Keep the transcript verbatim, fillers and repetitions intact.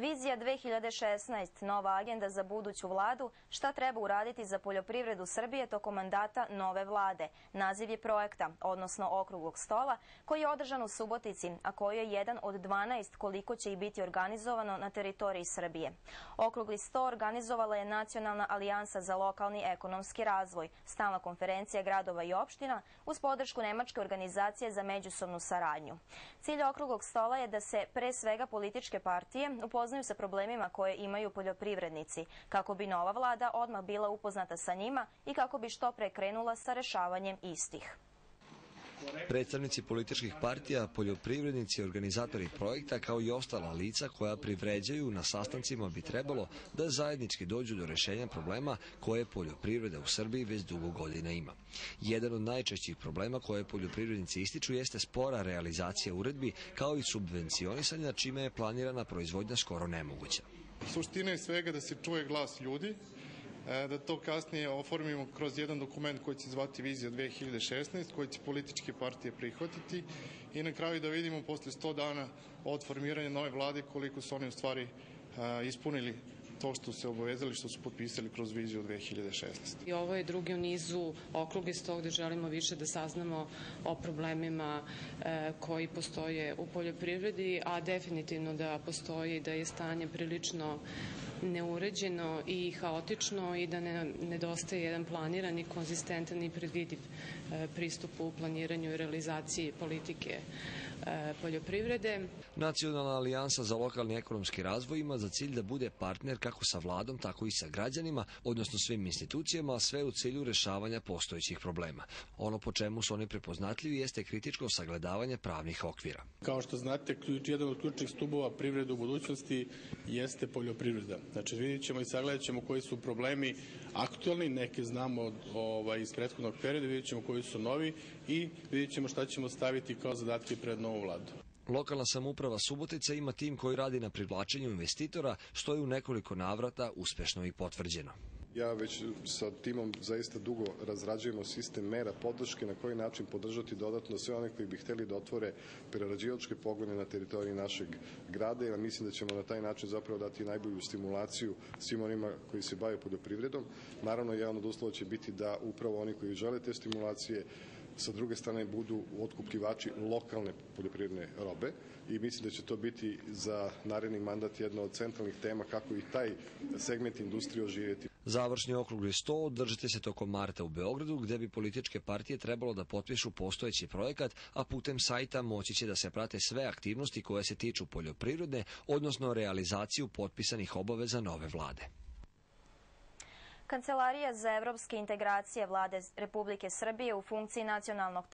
Vizija dve hiljade šesnaesta, nova agenda za buduću vladu, šta treba uraditi za poljoprivredu Srbije tokom mandata nove vlade. Naziv je projekta, odnosno okruglog stola, koji je održan u Subotici, a koji je jedan od dvanaest koliko će i biti organizovano na teritoriji Srbije. Okrugli sto organizovala je Nacionalna alijansa za lokalni ekonomski razvoj, Stalna konferencija gradova i opština, uz podršku Nemačke organizacije za međunarodnu saradnju. Cilj okruglog stola je da se pre svega političke partije upoznaju sa problemima koje imaju poljoprivrednici, kako bi nova vlada odmah bila upoznata sa njima i kako bi što pre krenula sa rešavanjem istih. Predstavnici političkih partija, poljoprivrednici, organizatori projekta kao i ostala lica koja privređaju na sastancima bi trebalo da zajednički dođu do rešenja problema koje poljoprivreda u Srbiji već dugo godina ima. Jedan od najčešćih problema koje poljoprivrednici ističu jeste spora realizacija uredbi kao i subvencionisanja čime je planirana proizvodnja skoro nemoguća. Suština je svega da se čuje glas ljudi, da to kasnije oformimo kroz jedan dokument koji će zvati Vizija dve hiljade šesnaesta, koji će političke partije prihvatiti i na kraju da vidimo posle sto dana od formiranja nove vlade koliko su oni u stvari ispunili to što se obavezali, što su potpisali kroz Viziju dve hiljade šesnaeste. I ovo je drugi u nizu okrugle sto gde želimo više da saznamo o problemima koji postoje u poljoprivredi, a definitivno da postoji i da je stanje prilično neuređeno i haotično i da nedostaje jedan planiran i konzistentan i predvidiv pristup u planiranju i realizaciji politike poljoprivrede. Nacionalna alijansa za lokalni ekonomski razvoj ima za cilj da bude partner kako sa vladom, tako i sa građanima, odnosno svim institucijama, a sve u cilju rešavanja postojećih problema. Ono po čemu su oni prepoznatljivi jeste kritičko sagledavanje pravnih okvira. Kao što znate, jedan od ključnih stubova privrede u budućnosti jeste poljoprivreda. Znači, vidjet ćemo i sagledat ćemo koji su problemi aktualni, neke znamo iz prethodnog perioda, vidjet ćemo koji su novi i vidjet ćemo šta ćemo staviti kao zadatke pred novu vladu. Lokalna samouprava Subotica ima tim koji radi na privlačenju investitora, što je u nekoliko navrata uspešno i potvrđeno. Ja već sa timom zaista dugo razrađujemo sistem mera podrške na koji način podržati dodatno sve one koji bi hteli da otvore prerađivačke pogone na teritoriji našeg grada, jer mislim da ćemo na taj način zapravo dati najbolju stimulaciju svim onima koji se bave poljoprivredom. Naravno, jedan od uslova će biti da upravo oni koji žele te stimulacije sa druge strane budu otkupljivači lokalne poljoprivredne robe i mislim da će to biti za naredni mandat jedna od centralnih tema kako i taj segment industrije oživjeti. Završni okrugli sto održite se tokom marta u Beogradu, gde bi političke partije trebalo da potpišu postojeći projekat, a putem sajta moći će da se prate sve aktivnosti koje se tiču poljoprivredne, odnosno realizaciju potpisanih obaveza nove vlade. Kancelarija za evropske integracije Vlade Republike Srbije u funkciji nacionalnog